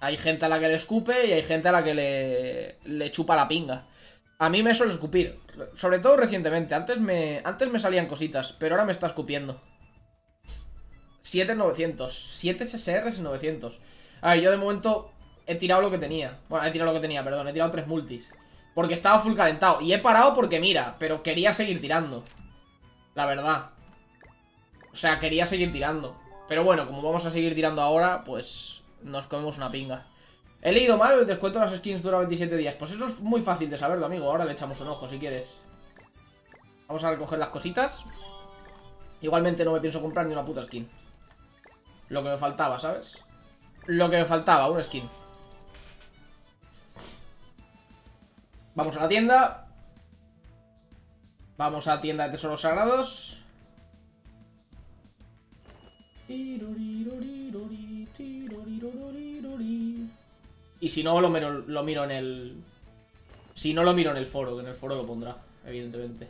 Hay gente a la que le escupe y hay gente a la que le chupa la pinga. A mí me suele escupir, sobre todo recientemente. Antes me salían cositas, pero ahora me está escupiendo. 7900, 7 SSRs y 900. A ver, yo de momento he tirado lo que tenía. Bueno, he tirado lo que tenía, perdón, he tirado 3 multis. Porque estaba full calentado. Y he parado porque, mira, pero quería seguir tirando. La verdad. O sea, quería seguir tirando. Pero bueno, como vamos a seguir tirando ahora, pues nos comemos una pinga. He leído mal, el descuento de las skins dura 27 días. Pues eso es muy fácil de saberlo, amigo. Ahora le echamos un ojo, si quieres. Vamos a recoger las cositas. Igualmente no me pienso comprar ni una puta skin. Lo que me faltaba, ¿sabes? Lo que me faltaba, una skin. Vamos a la tienda. Vamos a la tienda de tesoros sagrados. Y si no, lo miro en el... Si no, lo miro en el foro, que en el foro lo pondrá, evidentemente.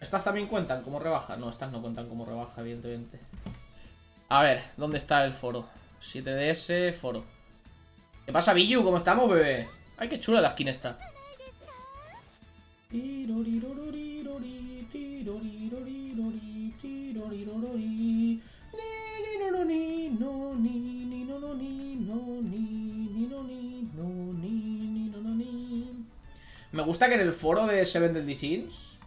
¿Estas también cuentan como rebaja? No, estas no cuentan como rebaja, evidentemente. A ver, ¿dónde está el foro? 7DS, foro. ¿Qué pasa, Billu? ¿Cómo estamos, bebé? Ay, qué chula la skin esta. Me gusta que en el foro de Seven Deadly Sins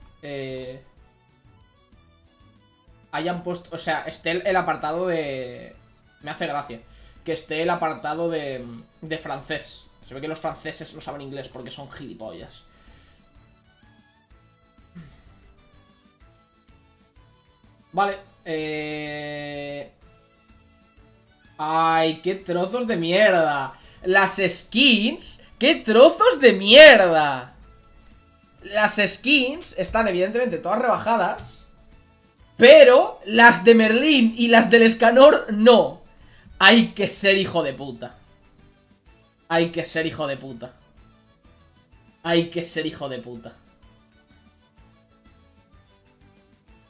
hayan puesto, o sea, esté el apartado de... Me hace gracia que esté el apartado de francés. Se ve que los franceses no saben inglés porque son gilipollas. Vale, ay, qué trozos de mierda. Las skins, qué trozos de mierda. Las skins están evidentemente todas rebajadas, pero las de Merlin y las del Escanor no. Hay que ser hijo de puta. Hay que ser hijo de puta. Hay que ser hijo de puta.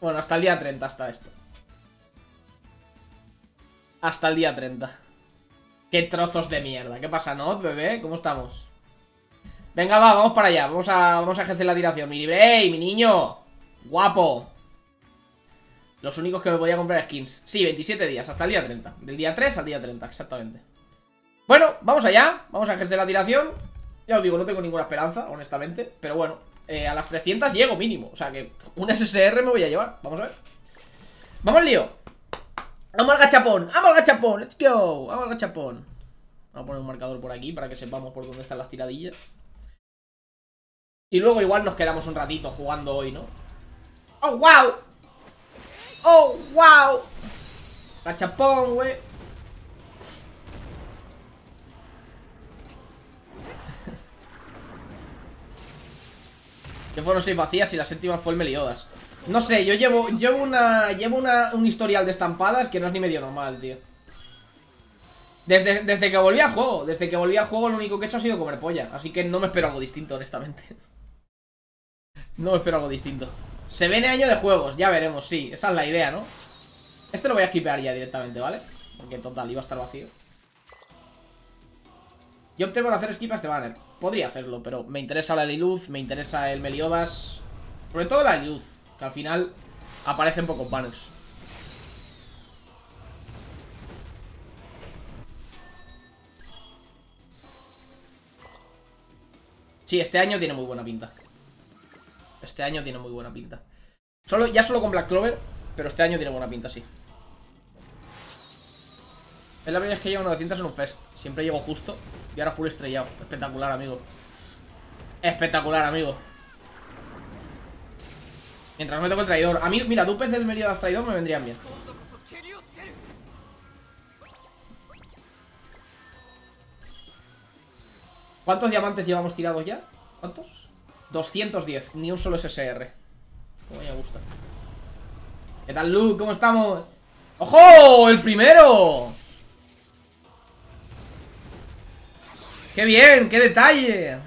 Bueno, hasta el día 30 está esto. Hasta el día 30. Qué trozos de mierda. ¿Qué pasa, Not, bebé? ¿Cómo estamos? Venga, va, vamos para allá. Vamos a ejercer la tiración. Mi libre, mi niño. Guapo. Los únicos que me podía comprar skins. Sí, 27 días, hasta el día 30. Del día 3 al día 30, exactamente. Bueno, vamos allá. Vamos a ejercer la tiración. Ya os digo, no tengo ninguna esperanza, honestamente. Pero bueno, a las 300 llego mínimo. O sea que un SSR me voy a llevar. Vamos a ver. Vamos al lío. Vamos al gachapón. Vamos al gachapón. Let's go. Vamos al gachapón. Vamos a poner un marcador por aquí para que sepamos por dónde están las tiradillas. Y luego igual nos quedamos un ratito jugando hoy, ¿no? ¡Oh, wow! ¡Oh, wow! Gachapón, güey. Que fueron 6 vacías y la séptima fue el Meliodas. No sé, yo llevo un historial de estampadas que no es ni medio normal, tío. Desde que volví al juego. Desde que volví al juego lo único que he hecho ha sido comer polla. Así que no me espero algo distinto, honestamente. No me espero algo distinto. Se viene año de juegos, ya veremos, sí. Esa es la idea, ¿no? Este lo voy a esquipear ya directamente, ¿vale? Porque en total iba a estar vacío. Yo opté por hacer skip a este banner. Podría hacerlo, pero me interesa la Liluz, me interesa el Meliodas. Sobre todo la Liluz, que al final aparecen pocos banners. Sí, este año tiene muy buena pinta. Este año tiene muy buena pinta. Ya solo con Black Clover, pero este año tiene buena pinta, sí. Es la primera vez que llevo 900 en un fest. Siempre llego justo y ahora full estrellado. Espectacular, amigo. Espectacular, amigo. Mientras me toque el traidor. A mí, mira, dupes del Meliodas traidor me vendrían bien. ¿Cuántos diamantes llevamos tirados ya? ¿Cuántos? 210, ni un solo SSR. Como me gusta. ¿Qué tal, Luke? ¿Cómo estamos? ¡Ojo! ¡El primero! ¡Qué bien! ¡Qué detalle!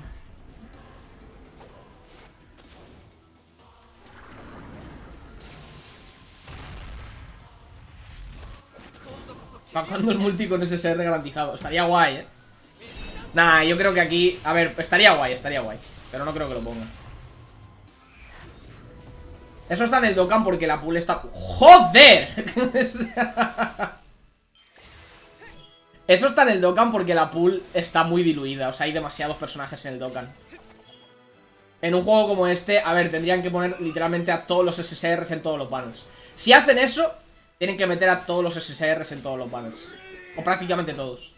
Para cuando es multi con SSR garantizado. Estaría guay, eh. Nah, yo creo que aquí... A ver, estaría guay. Pero no creo que lo ponga. Eso está en el Dokkan porque la pool está... ¡Joder! Eso está en el Dokkan porque la pool está muy diluida. O sea, hay demasiados personajes en el Dokkan. En un juego como este, a ver, tendrían que poner literalmente a todos los SSRs en todos los banners. Si hacen eso, tienen que meter a todos los SSRs en todos los banners. O prácticamente todos.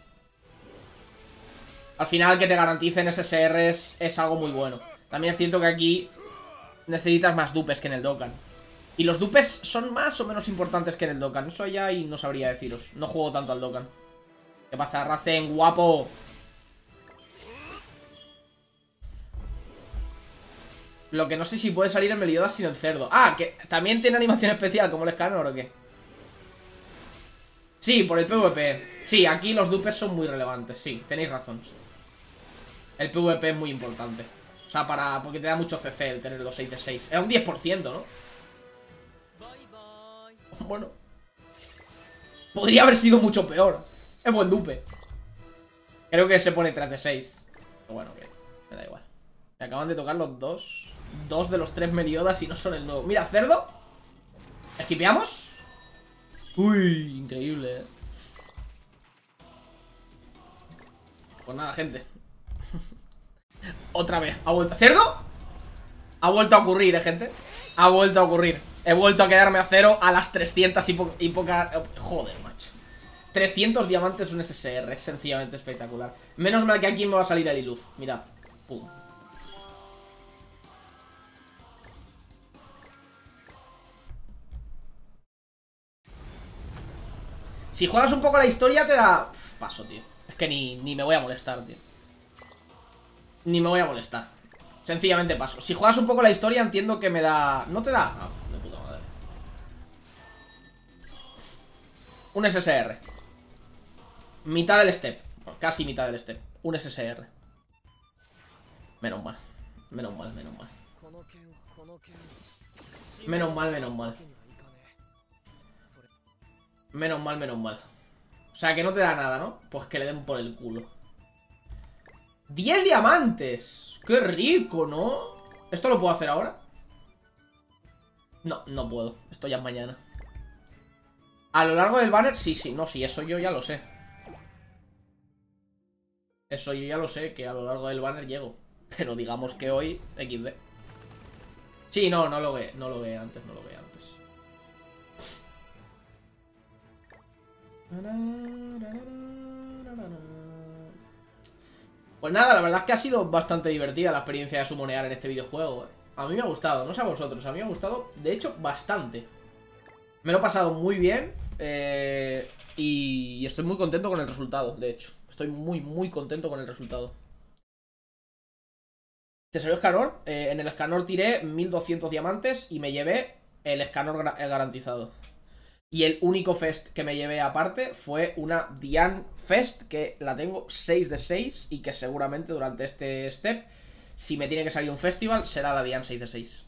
Al final, que te garanticen SSRs es algo muy bueno. También es cierto que aquí necesitas más dupes que en el Dokkan. Y los dupes son más o menos importantes que en el Dokkan. Eso ya y no sabría deciros. No juego tanto al Dokkan. ¿Qué pasa, Racen, guapo? Lo que no sé si puede salir en Meliodas sin el cerdo. Ah, que también tiene animación especial, como el Escanor o qué. Sí, por el PvP. Sí, aquí los dupes son muy relevantes. Sí, tenéis razón. El PvP es muy importante. O sea, para... porque te da mucho CC el tener 266. Era un 10%, ¿no? Bueno. Podría haber sido mucho peor. Es buen dupe. Creo que se pone 3 de 6. Pero bueno, bien. Me da igual. Me acaban de tocar los dos. Dos de los tres Meliodas y no son el nuevo. Mira, cerdo. ¿Esquipeamos? Uy, increíble, eh. Pues nada, gente. Otra vez. Ha vuelto. ¿Cerdo? Ha vuelto a ocurrir, gente. Ha vuelto a ocurrir. He vuelto a quedarme a cero a las 300 y poca... Joder, macho. 300 diamantes un SSR. Es sencillamente espectacular. Menos mal que aquí me va a salir el Liluz. Mirad. Pum. Si juegas un poco la historia te da... Paso, tío. Es que ni me voy a molestar, tío. Ni me voy a molestar. Sencillamente paso. Si juegas un poco la historia entiendo que me da... ¿No te da? No, de puta madre. Un SSR. Mitad del step. Casi mitad del step. Un SSR. Menos mal. Menos mal. Menos mal. O sea, que no te da nada, ¿no? Pues que le den por el culo. 10 diamantes. Qué rico, ¿no? ¿Esto lo puedo hacer ahora? No, no puedo. Esto ya es mañana. A lo largo del banner, sí. No, sí, eso yo ya lo sé. Eso yo ya lo sé, que a lo largo del banner llego. Pero digamos que hoy, XD. Sí, no lo ve antes. Pues nada, la verdad es que ha sido bastante divertida la experiencia de sumonear en este videojuego. A mí me ha gustado, no sé a vosotros, a mí me ha gustado, de hecho, bastante. Me lo he pasado muy bien, y estoy muy contento con el resultado, de hecho. Estoy muy contento con el resultado. ¿Te salió Escanor? En el Escanor tiré 1200 diamantes y me llevé el Escanor garantizado. Y el único fest que me llevé aparte fue una Diane fest que la tengo 6 de 6 y que seguramente durante este step, si me tiene que salir un festival, será la Diane 6 de 6.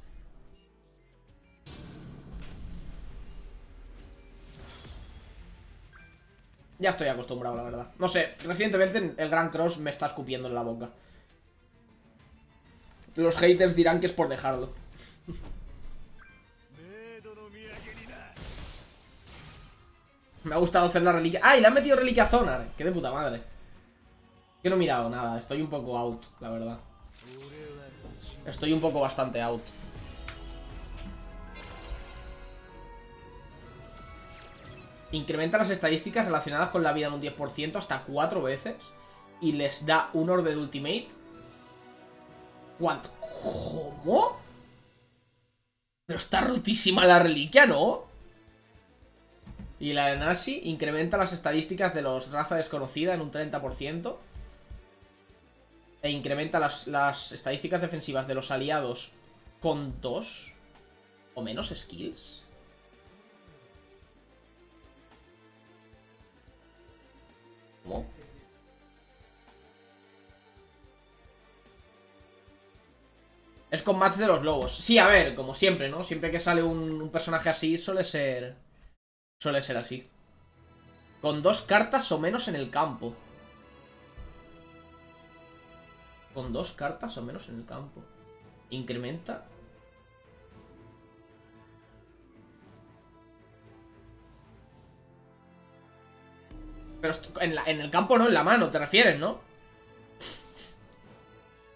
Ya estoy acostumbrado, la verdad. No sé, recientemente el Grand Cross me está escupiendo en la boca. Los haters dirán que es por dejarlo. Me ha gustado hacer la reliquia. ¡Ah! Y le han metido reliquia a Zonar. ¡Qué de puta madre! Que no he mirado nada. Estoy un poco out, la verdad. Estoy un poco bastante out. Incrementa las estadísticas relacionadas con la vida en un 10% hasta 4 veces. Y les da un orbe de ultimate. ¿Cuánto? ¿Cómo? Pero está rotísima la reliquia, ¿no? Y la de Nanatsu incrementa las estadísticas de los raza desconocida en un 30%. E incrementa las estadísticas defensivas de los aliados con 2 o menos skills. ¿Cómo? Es con match de los lobos. Sí, a ver, como siempre, ¿no? Siempre que sale un personaje así suele ser así. Con dos cartas o menos en el campo. Con dos cartas o menos en el campo. Incrementa. Pero en el campo no, en la mano, te refieres, ¿no?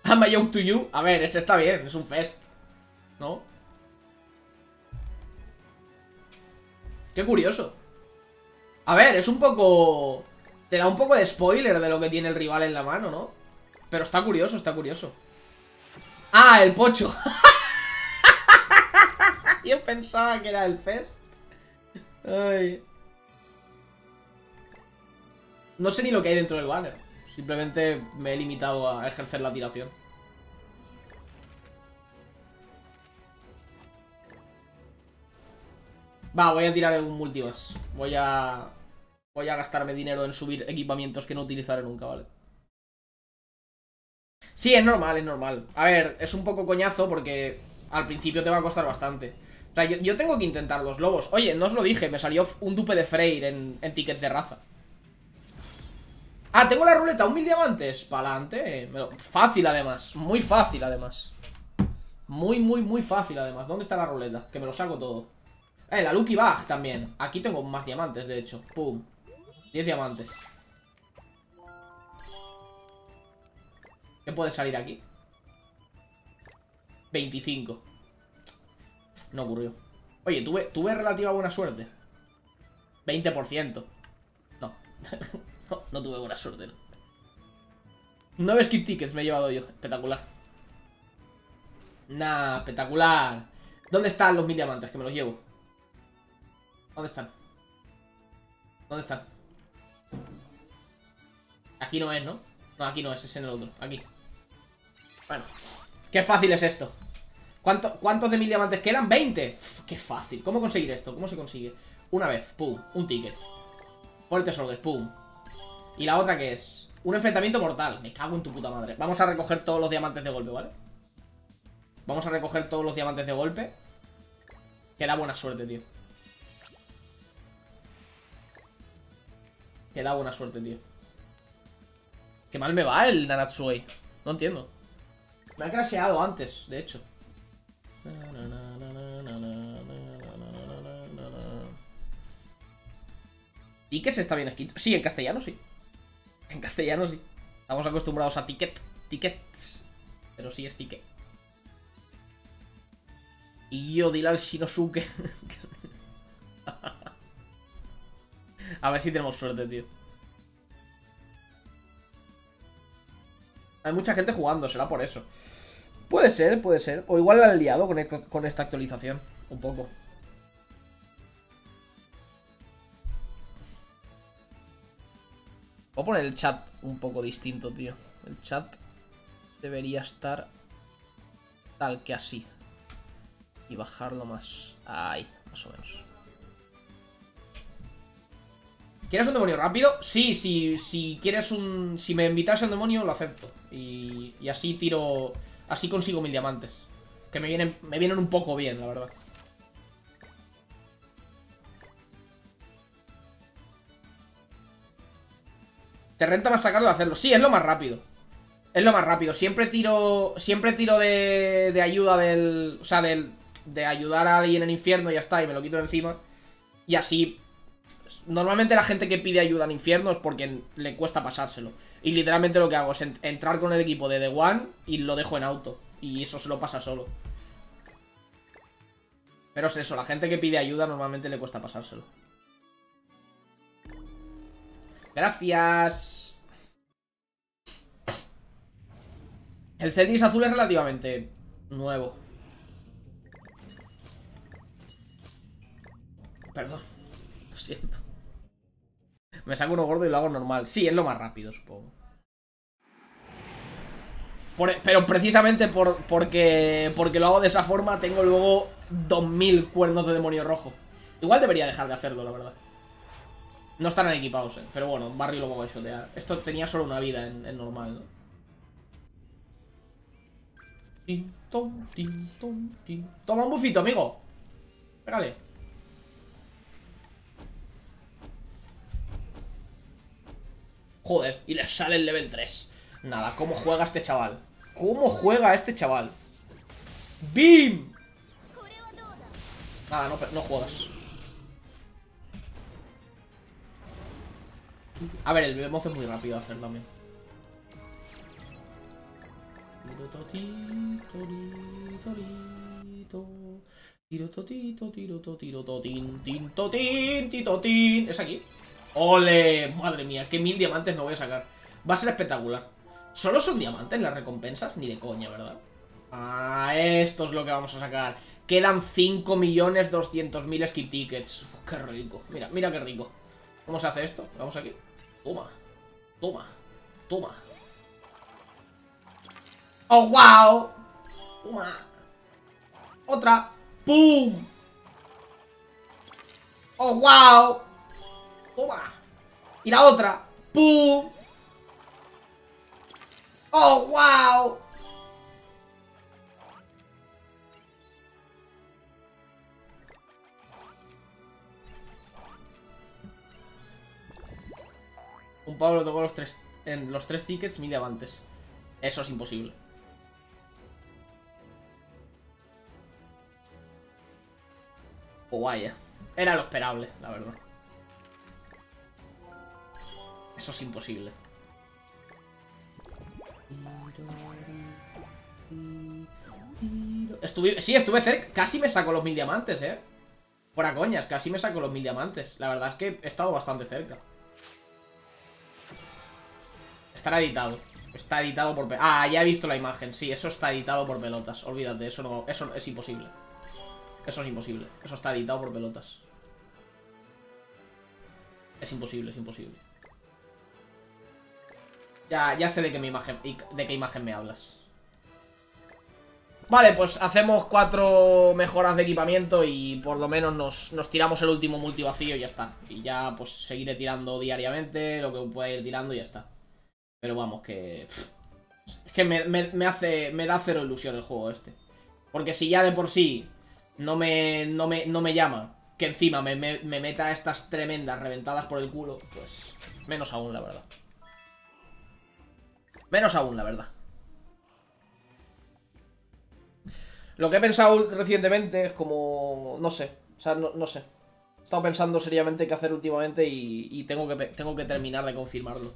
I'm a joke to you. A ver, ese está bien, es un fest, ¿no? Qué curioso. A ver, es un poco... Te da un poco de spoiler de lo que tiene el rival en la mano, ¿no? Pero está curioso, está curioso. ¡Ah, el pocho! Yo pensaba que era el fest. Ay. No sé ni lo que hay dentro del banner. Simplemente me he limitado a ejercer la tiración. Va, voy a tirar un multi más. Voy a gastarme dinero en subir equipamientos que no utilizaré nunca, ¿vale? Sí, es normal, es normal. A ver, es un poco coñazo porque al principio te va a costar bastante. O sea, yo tengo que intentar los lobos. Oye, no os lo dije, me salió un dupe de Freyr en ticket de raza. Ah, tengo la ruleta, 1.000 diamantes. Pa'lante. Fácil, además. Muy fácil, además. Muy, muy, muy fácil, además. ¿Dónde está la ruleta? Que me lo saco todo. La Lucky Bag también. Aquí tengo más diamantes, de hecho. Pum. 10 diamantes. ¿Qué puede salir aquí? 25. No ocurrió. Oye, tuve relativa buena suerte. 20%. No. No tuve buena suerte, no. 9 skip tickets me he llevado yo. Espectacular. Nah, espectacular. ¿Dónde están los 1.000 diamantes? Que me los llevo. ¿Dónde están? ¿Dónde están? Aquí no es, ¿no? No, aquí no es, es en el otro. Aquí. Bueno. Qué fácil es esto. ¿Cuántos de 1.000 diamantes quedan? 20. Uf, qué fácil. ¿Cómo conseguir esto? ¿Cómo se consigue? Una vez. Pum. Un ticket. Fuertes orders. Pum. ¿Y la otra qué es? Un enfrentamiento mortal. Me cago en tu puta madre. Vamos a recoger todos los diamantes de golpe, ¿vale? Vamos a recoger todos los diamantes de golpe. Que da buena suerte, tío. Que da buena suerte, tío. Qué mal me va el Nanatsu hoy. No entiendo. Me ha crasheado antes, de hecho. ¿Tickets está bien escrito? Sí, en castellano sí. En castellano sí. Estamos acostumbrados a tickets. Pero sí es ticket. Y yo dile al Shinosuke. A ver si tenemos suerte, tío. Hay mucha gente jugando, será por eso. Puede ser, puede ser. O igual la han liado con esta actualización. Un poco. Voy a poner el chat un poco distinto, tío. El chat debería estar tal que así. Y bajarlo más. Ahí, más o menos. ¿Quieres un demonio rápido? Sí, si quieres un... Si me invitas a un demonio, lo acepto. Y así tiro... Así consigo 1.000 diamantes. Que me vienen un poco bien, la verdad. Te renta más sacarlo de hacerlo. Sí, es lo más rápido. Es lo más rápido. Siempre tiro de ayuda del... O sea, de ayudar a alguien en el infierno y ya está, y me lo quito de encima. Y así, normalmente la gente que pide ayuda en infierno es porque le cuesta pasárselo. Y literalmente lo que hago es entrar con el equipo de The One y lo dejo en auto. Y eso se lo pasa solo. Pero es eso, la gente que pide ayuda normalmente le cuesta pasárselo. Gracias. El Cetis azul es relativamente nuevo. Perdón, lo siento. Me saco uno gordo y lo hago normal. Sí, es lo más rápido, supongo. Pero precisamente porque lo hago de esa forma, tengo luego 2000 cuernos de demonio rojo. Igual debería dejar de hacerlo, la verdad. No están equipados, pero bueno, Barry lo voy a shotear. Esto tenía solo una vida en normal, ¿no? Tintón, tintón, tintón. Toma un bufito, amigo. Pégale. Joder, y le sale el level 3. Nada, ¿cómo juega este chaval? ¿Cómo juega este chaval? ¡Bim! Nada, no juegas. A ver, el Behemoth es muy rápido de hacer también. ¿Es aquí? ¡Ole! Madre mía, que 1000 diamantes no voy a sacar. Va a ser espectacular. ¿Solo son diamantes las recompensas? Ni de coña, ¿verdad? Ah, esto es lo que vamos a sacar. Quedan 5.200.000 skip tickets. Uf, qué rico. Mira, mira qué rico. ¿Cómo se hace esto? Vamos aquí. Toma. Toma. Toma. ¡Oh, wow! Toma. Otra. ¡Pum! ¡Oh, wow! Toma. Y la otra. ¡Pum! ¡Oh, wow! Un Pablo tocó los tres tickets, 1000 diamantes. Eso es imposible. O vaya. Era lo esperable, la verdad. Eso es imposible. Sí, estuve cerca. Casi me saco los 1000 diamantes, eh. Fuera coñas, casi me saco los 1000 diamantes. La verdad es que he estado bastante cerca. Estará editado. Está editado por... Ah, ya he visto la imagen. Sí, eso está editado por pelotas. Olvídate, eso no... Eso es imposible. Eso es imposible. Eso está editado por pelotas. Es imposible, es imposible. Ya sé de qué imagen me hablas. Vale, pues hacemos 4 mejoras de equipamiento y por lo menos nos tiramos el último multi vacío y ya está. Y ya pues seguiré tirando diariamente lo que pueda ir tirando y ya está. Pero vamos, que... Es que me da cero ilusión el juego este. Porque si ya de por sí no me llama, que encima me meta estas tremendas reventadas por el culo, pues menos aún, la verdad. Menos aún, la verdad. Lo que he pensado recientemente es como... No sé, o sea, no sé. He estado pensando seriamente qué hacer últimamente y tengo que terminar de confirmarlo.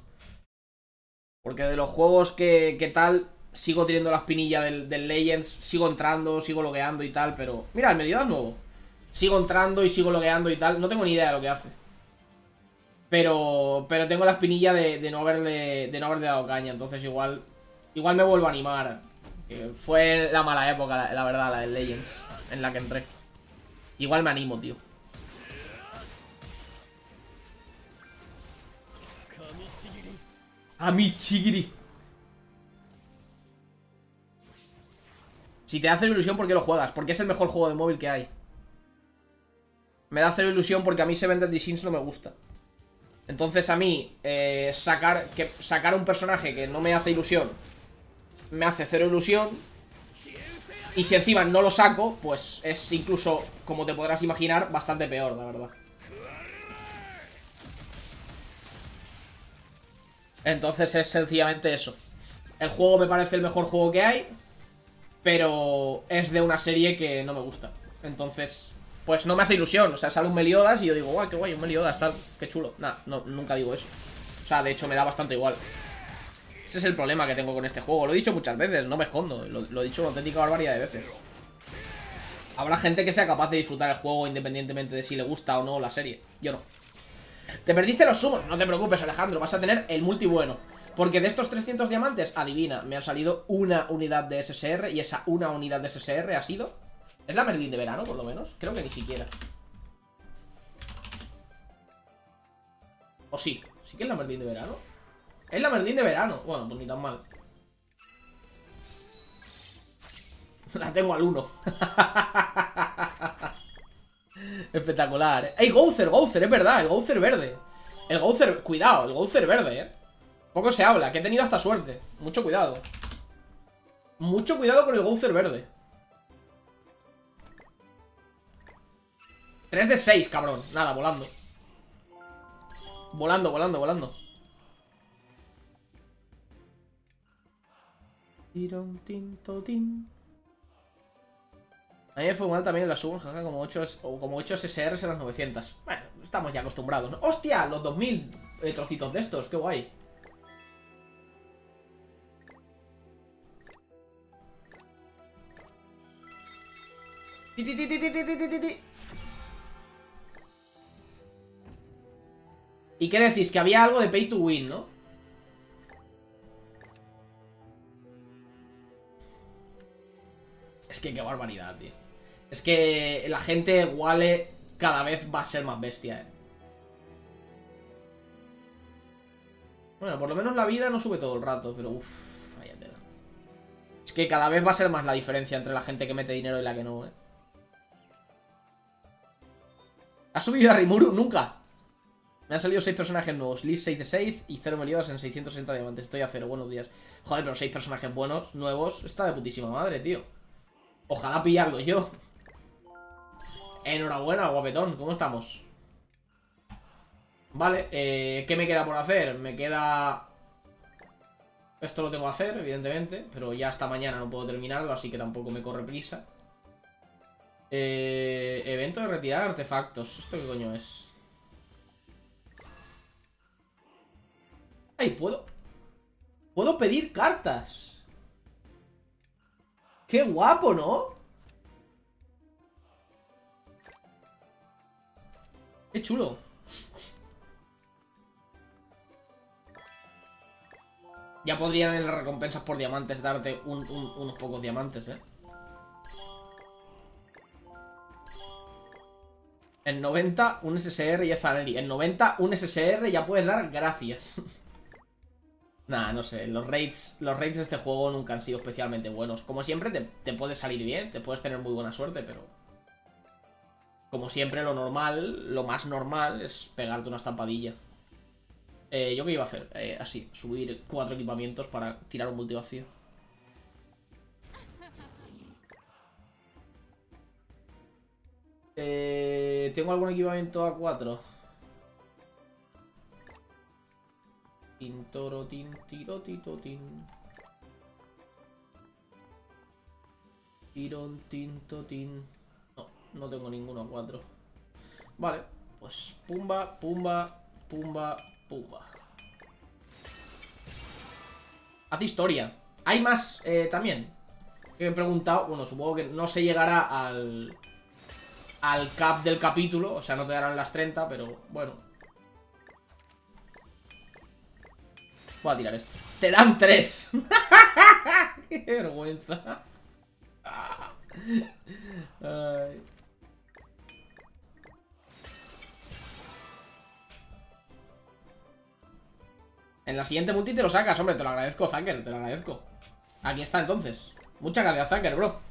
Porque de los juegos que tal, sigo teniendo la espinilla del Legends, sigo entrando, sigo logueando y tal, pero... Mira, el Meliodas nuevo. Sigo entrando y sigo logueando y tal, no tengo ni idea de lo que hace. Pero tengo la espinilla de no haberle dado caña, entonces igual me vuelvo a animar. Fue la mala época, la verdad, la del Legends, en la que entré. Igual me animo, tío. A mi chigiri. Si te hace ilusión, ¿por qué lo juegas? Porque es el mejor juego de móvil que hay. Me da cero ilusión porque a mí Seven Deadly Sins no me gusta. Entonces a mí sacar un personaje que no me hace ilusión, me hace cero ilusión. Y si encima no lo saco, pues es incluso, como te podrás imaginar, bastante peor, la verdad. Entonces es sencillamente eso. El juego me parece el mejor juego que hay, pero es de una serie que no me gusta. Entonces, pues no me hace ilusión. O sea, sale un Meliodas y yo digo, guau, qué guay, un Meliodas, tal, qué chulo. Nada, no, nunca digo eso. O sea, de hecho me da bastante igual. Ese es el problema que tengo con este juego. Lo he dicho muchas veces, no me escondo. Lo he dicho una auténtica barbaridad de veces. Habrá gente que sea capaz de disfrutar el juego independientemente de si le gusta o no la serie. Yo no. Te perdiste los sumos, no te preocupes, Alejandro. Vas a tener el multi bueno. Porque de estos 300 diamantes, adivina, me han salido una unidad de SSR. Y esa una unidad de SSR ha sido... ¿Es la Merlin de verano, por lo menos? Creo que ni siquiera. O sí, sí que es la Merlin de verano. Es la Merlin de verano. Bueno, pues ni tan mal. La tengo al 1. Espectacular. ¡Ey, Gowther! ¡Gowther! Es verdad, el Gowther verde. El Gowther... Cuidado, el Gowther verde, eh. Poco se habla, que he tenido hasta suerte. Mucho cuidado. Mucho cuidado con el Gowther verde. 3 de 6, cabrón. Nada, volando. Volando, volando, volando. Tirón, tinto, tin. A mí me fue mal también en la sub, jaja, como 8 SSRs en las 900. Bueno, estamos ya acostumbrados, ¿no? ¡Hostia! Los 2000 trocitos de estos, qué guay. ¿Y qué decís? Que había algo de pay to win, ¿no? Es que qué barbaridad, tío. Es que la gente Wale cada vez va a ser más bestia, ¿eh? Bueno, por lo menos la vida no sube todo el rato, pero uff, vaya tela. Es que cada vez va a ser más la diferencia entre la gente que mete dinero y la que no, ¿eh? ¿Has subido a Rimuru? ¡Nunca! Me han salido 6 personajes nuevos. List 6 de 6 y 0 Meliodas en 660 diamantes. Estoy a 0, buenos días. Joder, pero 6 personajes buenos, nuevos. Está de putísima madre, tío. Ojalá pillarlo yo. Enhorabuena, guapetón. ¿Cómo estamos? Vale, ¿qué me queda por hacer? Me queda... Esto lo tengo que hacer, evidentemente. Pero ya hasta mañana no puedo terminarlo, así que tampoco me corre prisa. Evento de retirar artefactos. ¿Esto qué coño es? ¡Ay, puedo! ¡Puedo pedir cartas! ¡Qué guapo, ¿no? ¡Qué chulo! Ya podrían en las recompensas por diamantes darte unos pocos diamantes, ¿eh? En 90, un SSR y es Zaneri. En 90, un SSR ya puedes dar gracias. Nah, no sé, los raids de este juego nunca han sido especialmente buenos. Como siempre te puedes salir bien, te puedes tener muy buena suerte, pero... Como siempre, lo normal, lo más normal es pegarte una estampadilla. ¿Yo qué iba a hacer? Así, subir 4 equipamientos para tirar un multivacío. ¿Tengo algún equipamiento a 4? Tintoro, tin, tiro, tito, tin. Tirón, tinto, tin. No, no tengo ninguno a 4. Vale, pues pumba, pumba, pumba, pumba. Haz historia. Hay más también. Que he preguntado, bueno, supongo que no se llegará al cap del capítulo. O sea, no te darán las 30, pero bueno. Voy a tirar esto. ¡Te dan 3! ¡Qué vergüenza! Ay. En la siguiente multi te lo sacas, hombre. Te lo agradezco, Zanker. Te lo agradezco. Aquí está, entonces. Muchas gracias, Zanker, bro.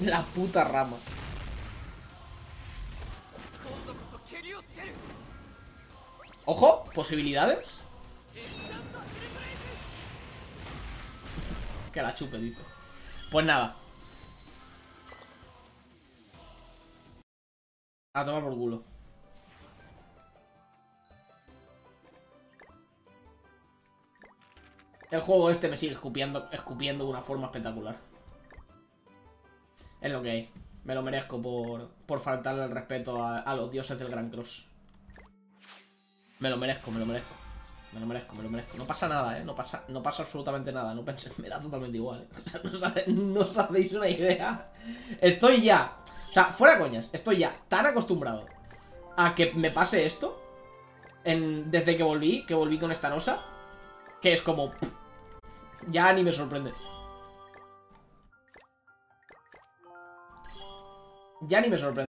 La puta rama. Ojo, posibilidades. Que la chupe, dice. Pues nada. A tomar por culo. El juego este me sigue escupiendo de una forma espectacular. Es lo que hay. Me lo merezco por faltarle el respeto a los dioses del Grand Cross. Me lo merezco, me lo merezco. Me lo merezco, me lo merezco. No pasa nada, ¿eh? No pasa absolutamente nada. No penséis, me da totalmente igual, ¿eh? O sea, no os hacéis una idea. Estoy ya... O sea, fuera coñas. Estoy ya tan acostumbrado a que me pase esto. Desde que volví con esta nosa. Que es como... Ya ni me sorprende. Ya ni me sorprende.